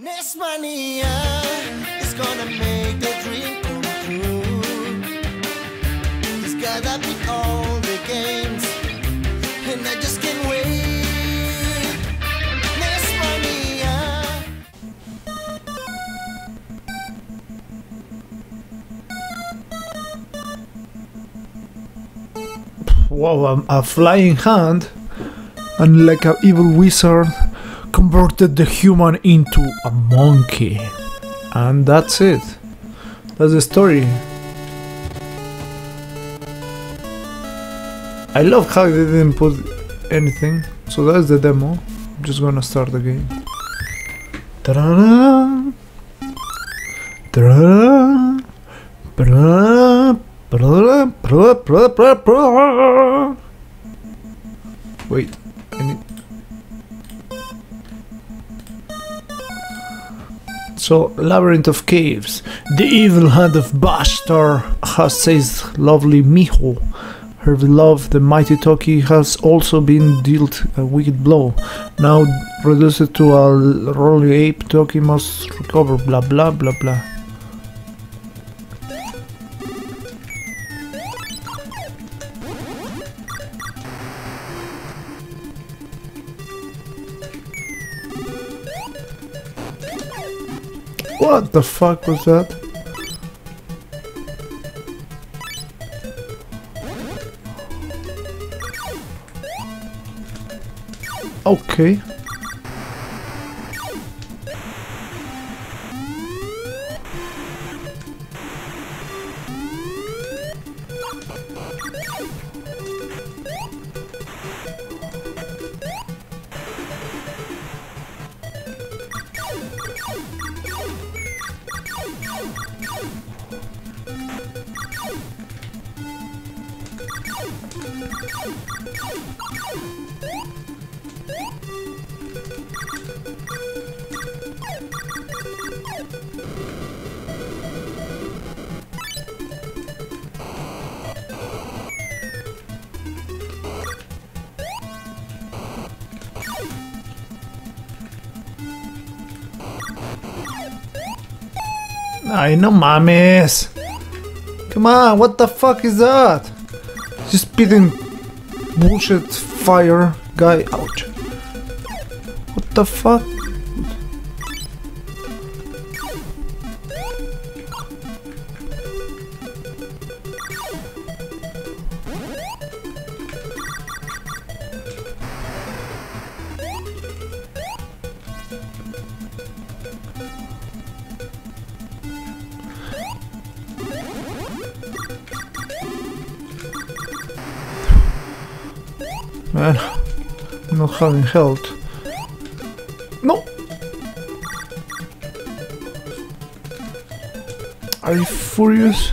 Nesmania is gonna make the dream come true. It's gotta be all the games, and I just can't wait. Nesmania. Wow, a flying hand, and like an evil wizard, converted the human into a monkey. And that's it. That's the story. I love how they didn't put anything. So that's the demo. I'm just gonna start the game. Ta-da-da-da. Ta-da-da-da. Ba-da-da-da. Wait, I need... So, Labyrinth of Caves. The evil hand of Bashtar has seized lovely Miho. Her beloved, the mighty Toki, has also been dealt a wicked blow. Now reduced to a rolling ape, Toki must recover, blah blah blah blah. What the fuck was that? Okay. Ay, no mames. Come on, what the fuck is that? Just spitting bullshit fire guy out. What the fuck? Man, I'm not having health. No! Are you furious?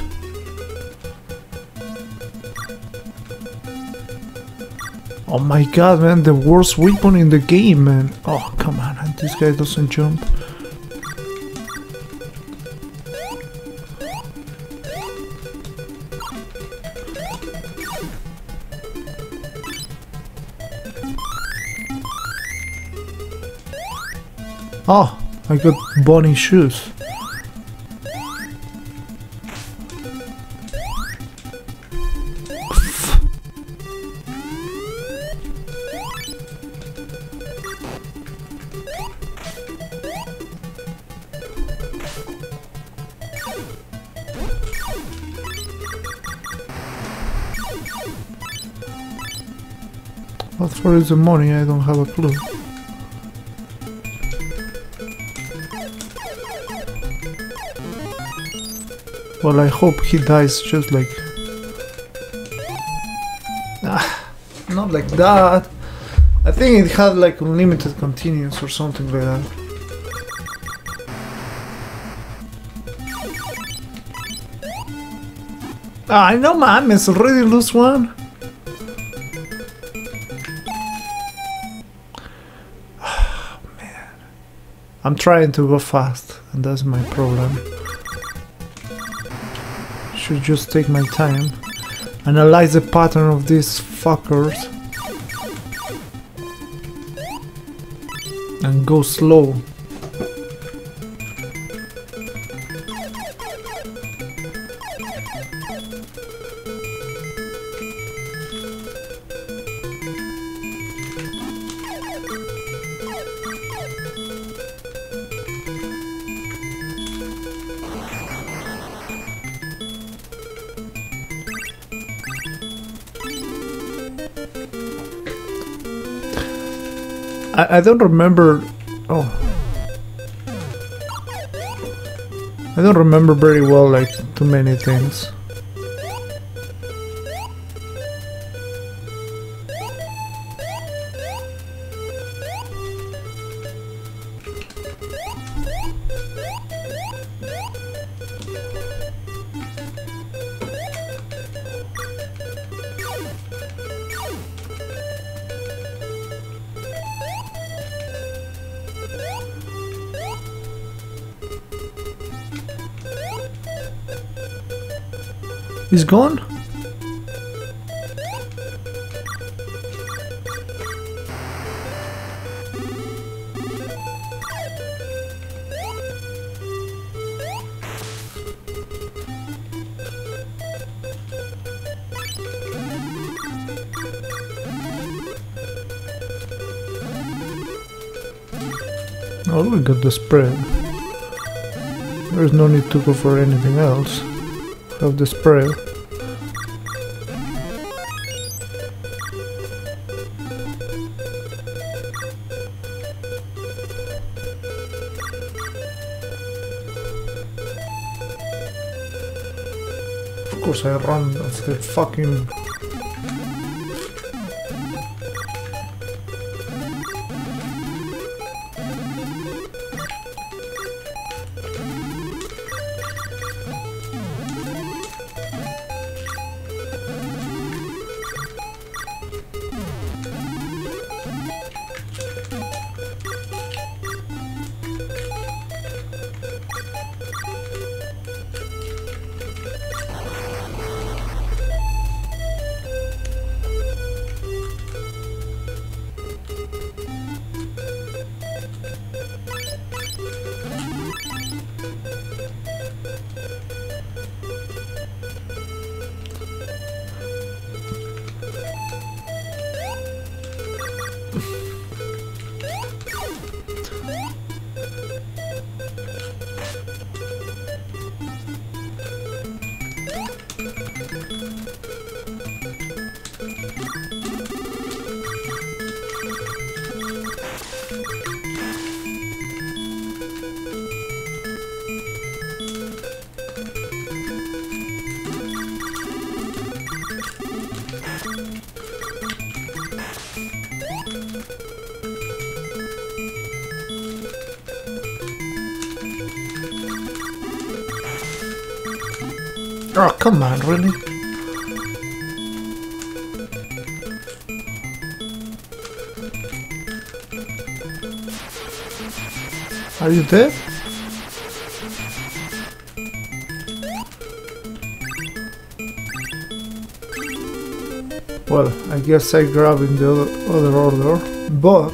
Oh my god, man, the worst weapon in the game, man. Oh, come on, and this guy doesn't jump. Oh, I got bunny shoes. What for is the money? I don't have a clue. Well, I hope he dies just like... Ah, not like that. I think it had like unlimited continues or something like that. Ah, I know, man, it's already lose one. Oh, man. I'm trying to go fast, and that's my problem. I should just take my time, analyze the pattern of these fuckers, and go slow. I don't remember. Oh, I don't remember very well, like, too many things. He's gone? Oh, we got the spread. There's no need to go for anything else. Have the spread. I run off the fucking... Oh, come on, really? Are you dead? Well, I guess I grab in the other order, but...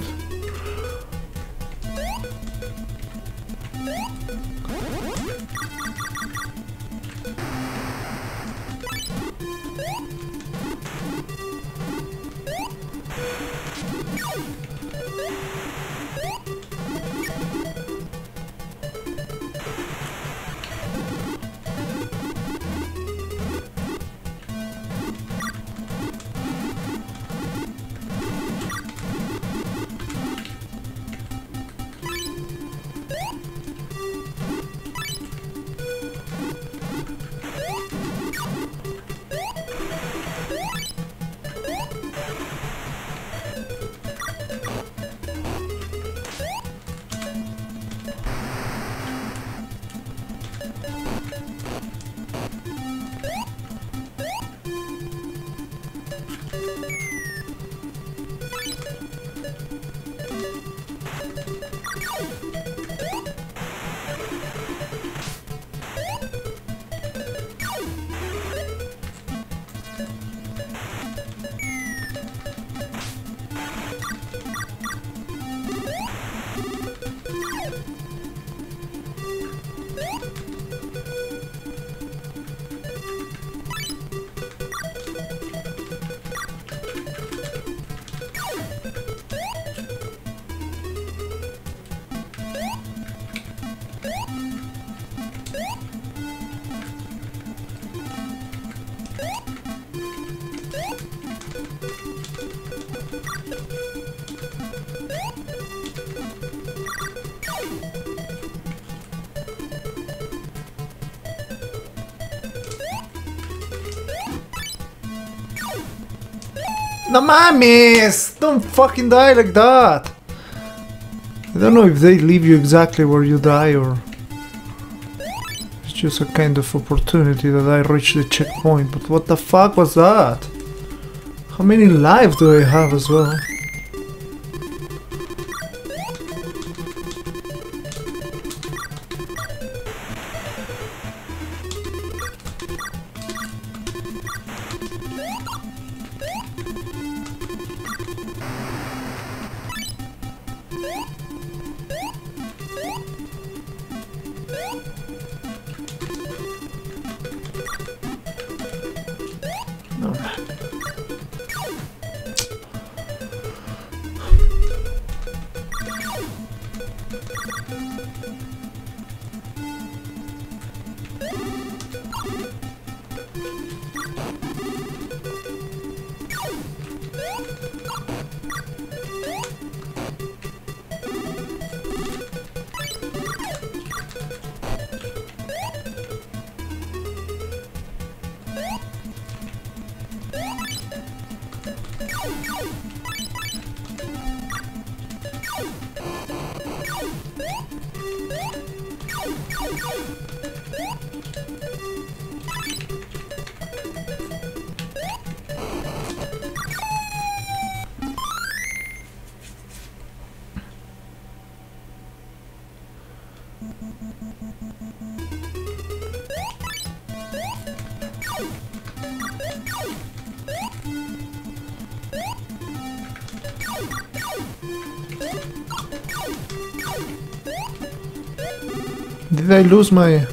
No mames! Don't fucking die like that! I don't know if they leave you exactly where you die or... It's just a kind of opportunity that I reach the checkpoint, but what the fuck was that? How many lives do I have as well? Did I lose my...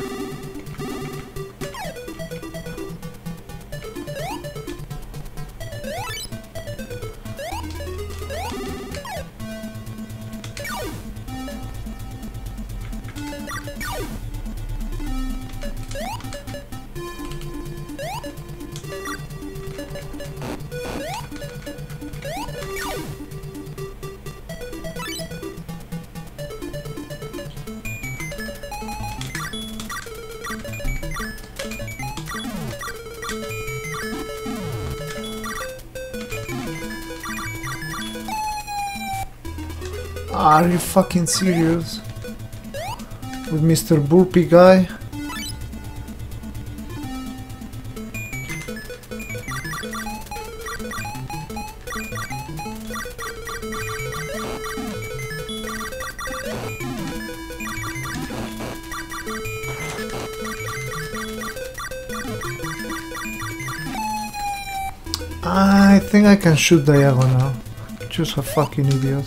Are you fucking serious? With Mr. Burpee guy? I think I can shoot diagonal. Just a fucking idiot.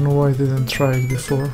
I didn't try it before.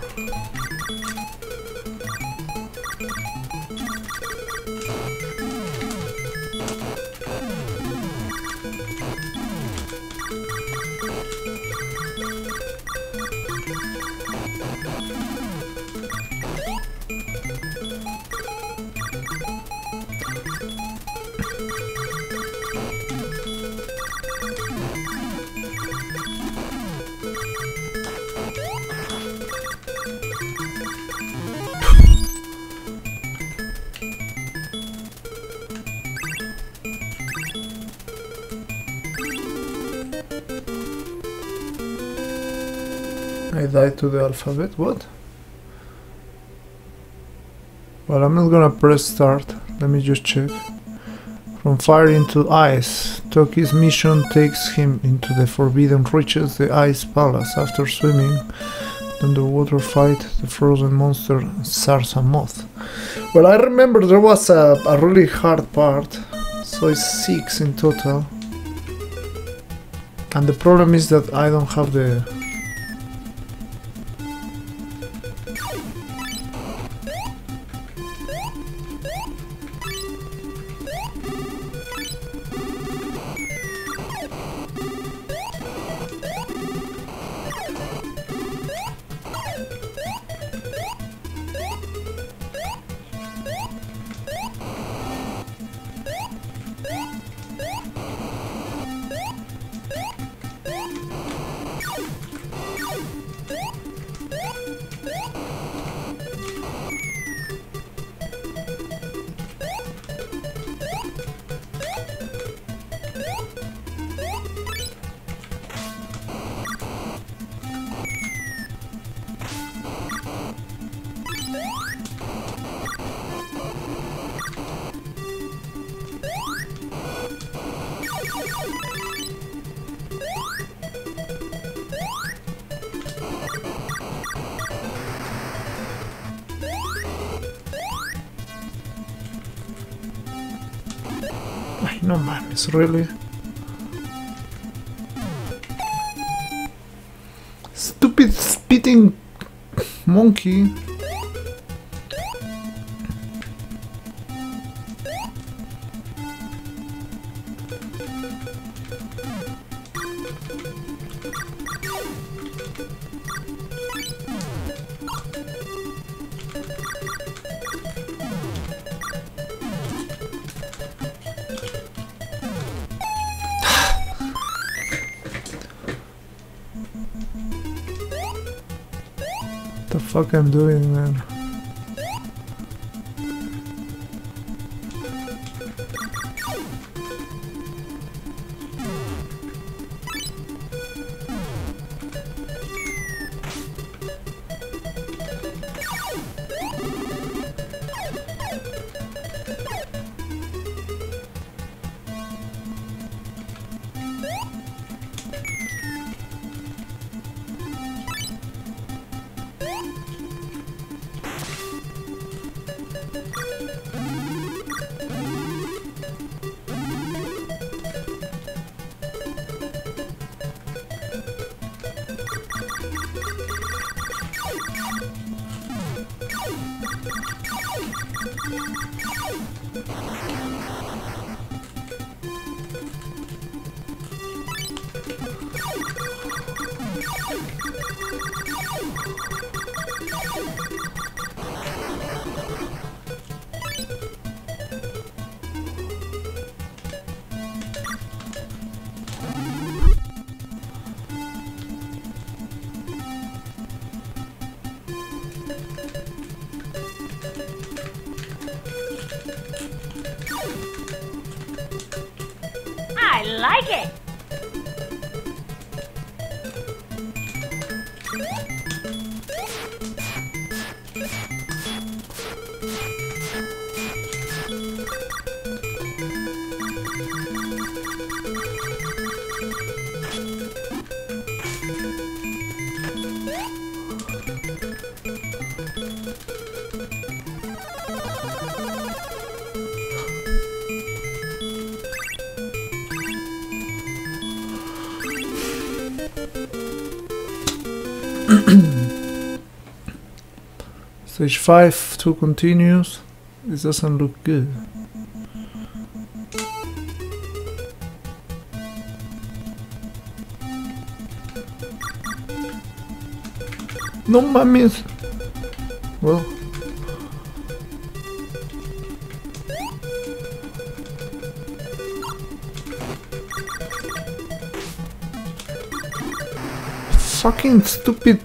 To the alphabet, what? Well, I'm not gonna press start, let me just check. From fire into ice, Toki's mission takes him into the forbidden reaches, the ice palace. After swimming, underwater fight the frozen monster Sarza Moth. Well, I remember there was a really hard part, so it's 6 in total. And the problem is that I don't have the... Ay, no mames, really. Stupid spitting monkey. What the fuck I'm doing, man? Stage 5, 2 continues. This doesn't look good. No mames! Well. Fucking stupid.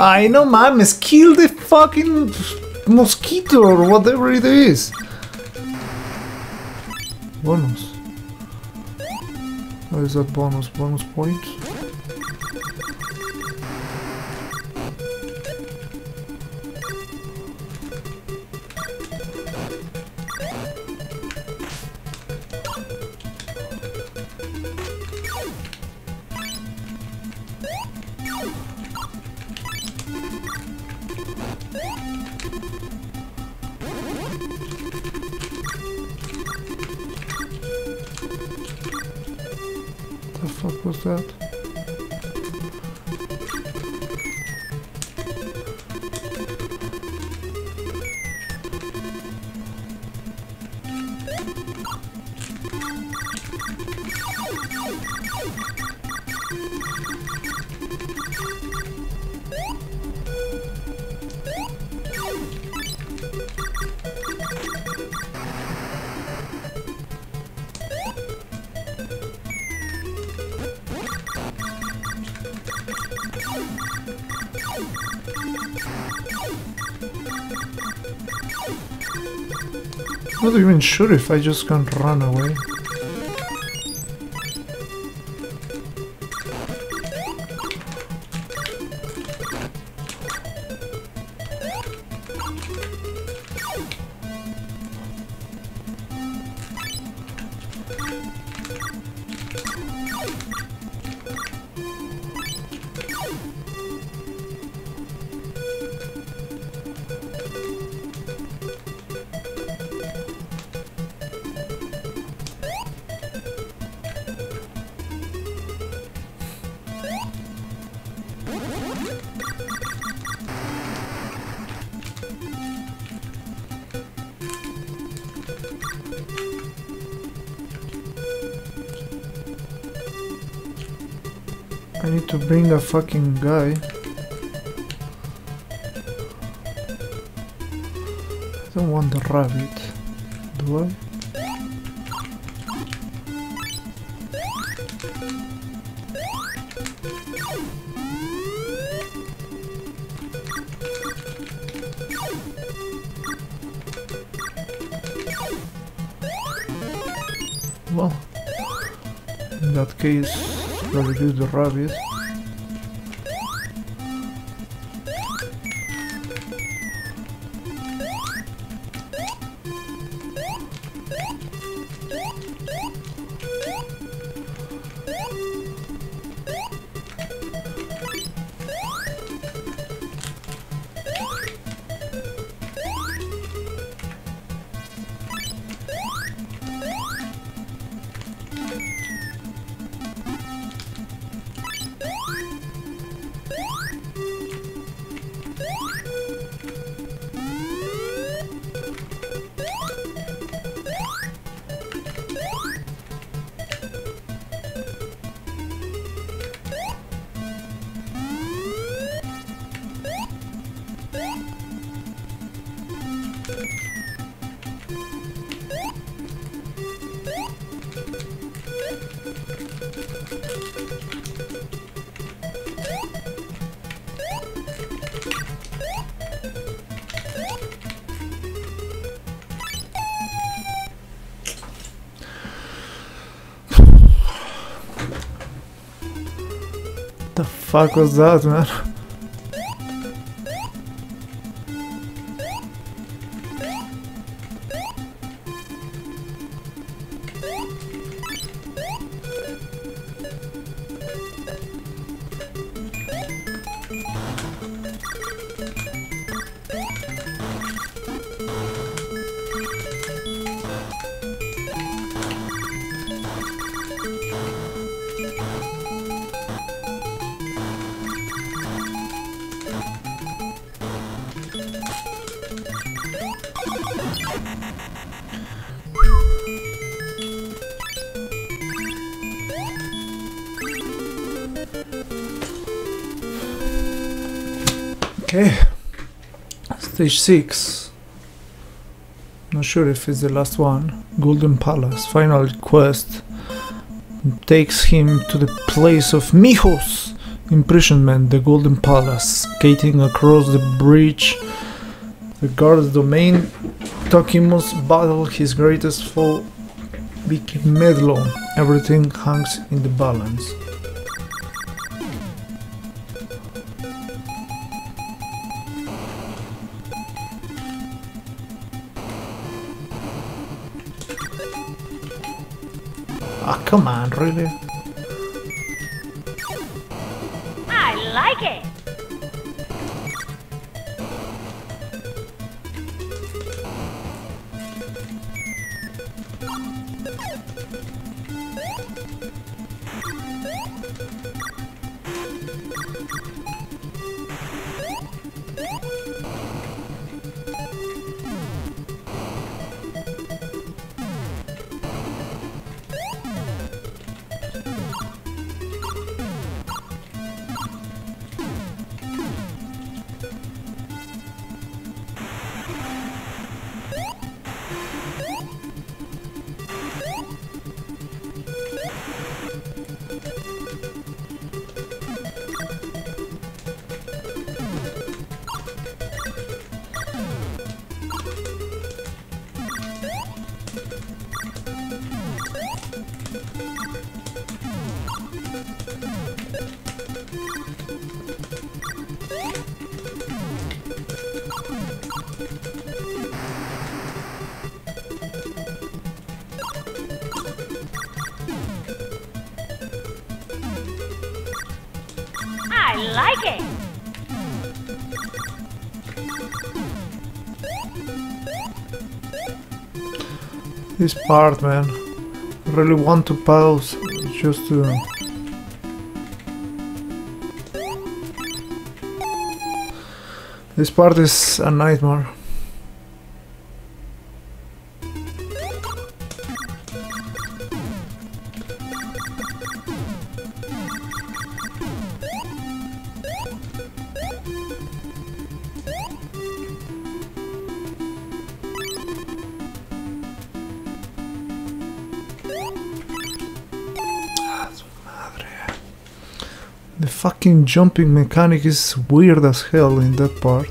I know, mames, kill the fucking mosquito or whatever it is. Bonus. What is that bonus? Bonus point? I'm not even sure if I just can't run away. I need to bring a fucking guy. I don't want the rabbit, do I? Well, in that case, I'll reduce the rabbit. Fuck was that, man? Okay, stage 6, not sure if it's the last one. Golden Palace, final quest, it takes him to the place of Miho's imprisonment, the Golden Palace. Skating across the bridge, the guard's domain, Toki must battle his greatest foe, Vookimedlo. Everything hangs in the balance. Come on, really? I like it. This part, man, I really want to pause just to... This part is a nightmare. The fucking jumping mechanic is weird as hell in that part.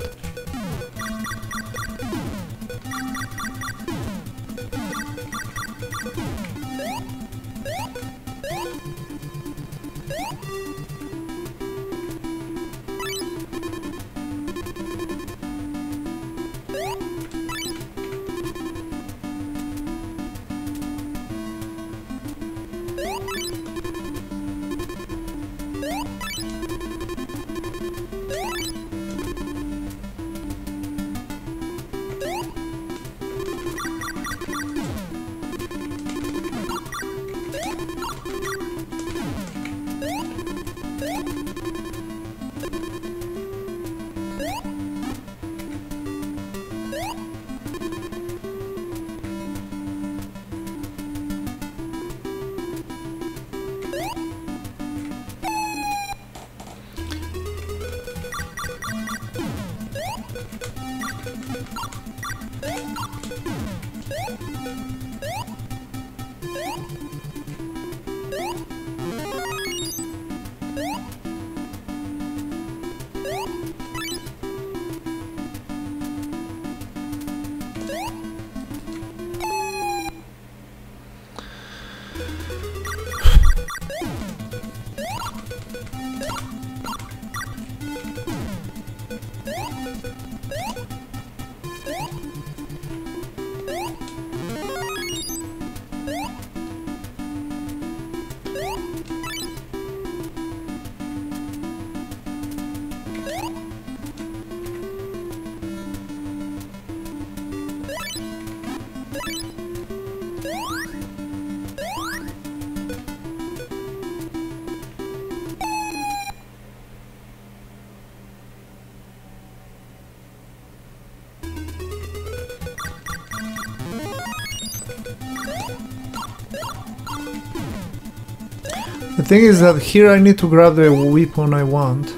The thing is that here I need to grab the weapon I want.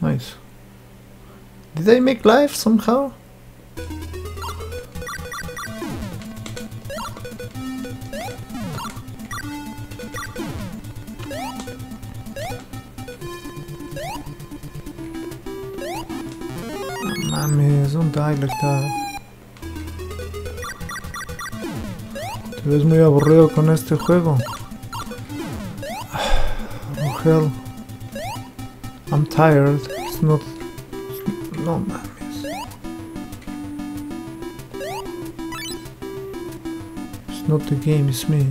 Nice. Did I make life somehow? Mammy, don't die like that. Te ves muy aburrido con este juego. Oh hell. I'm tired. It's not... No mames. It's not the game, it's me.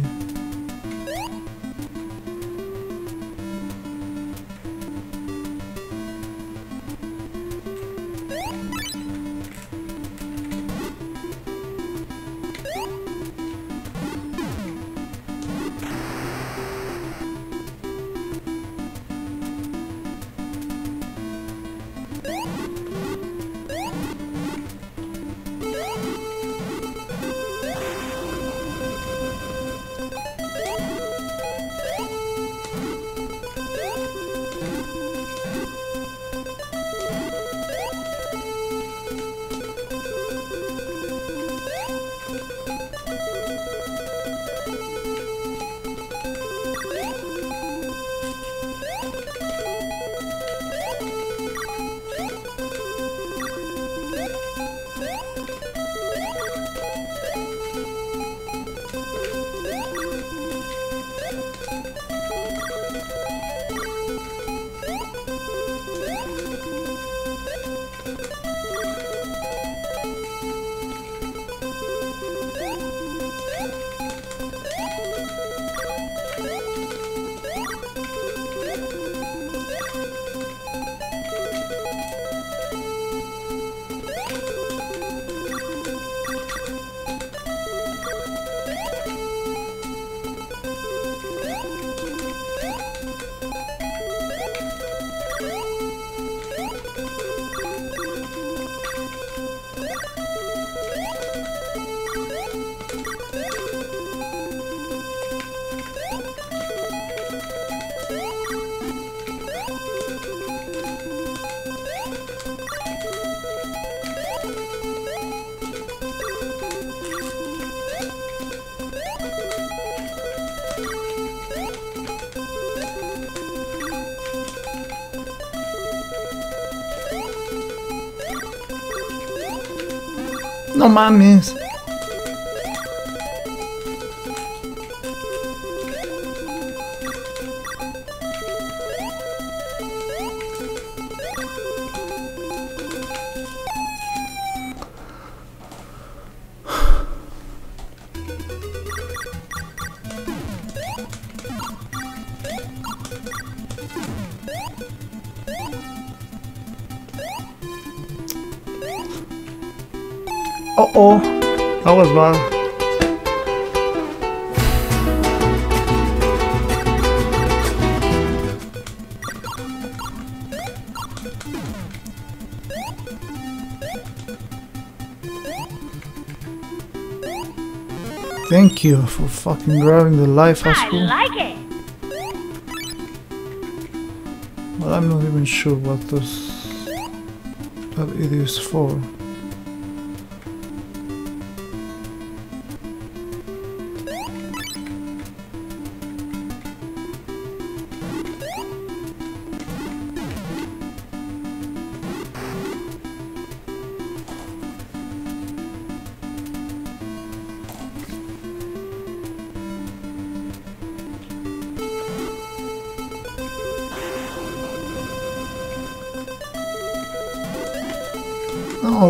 No mames. Uh-oh, that was bad. Thank you for fucking grabbing the life out of me. I like it. Well, I'm not even sure what that it is for. Oh,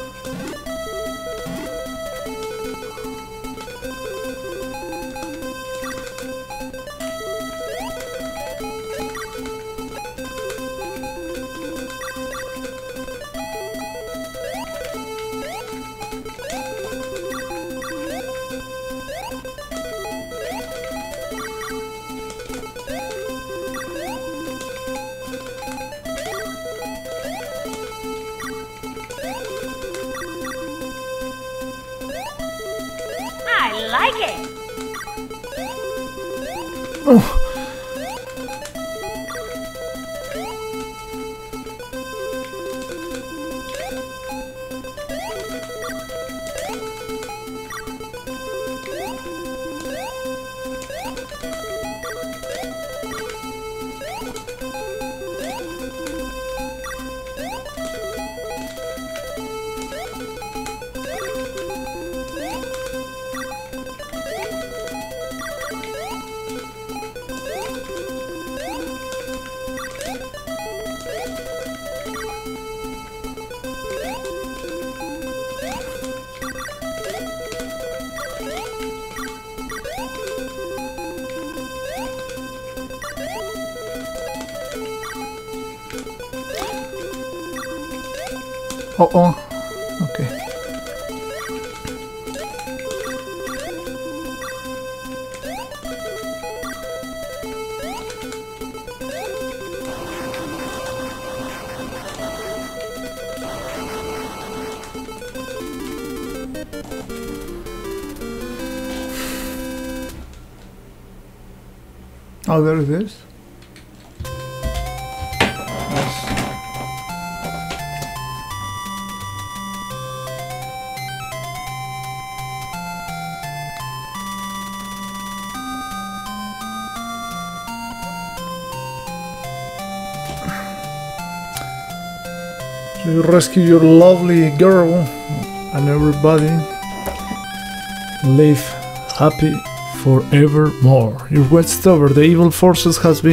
Oh, okay. Oh, there it is. You rescue your lovely girl and everybody live happy forevermore. Your quest over the evil forces has been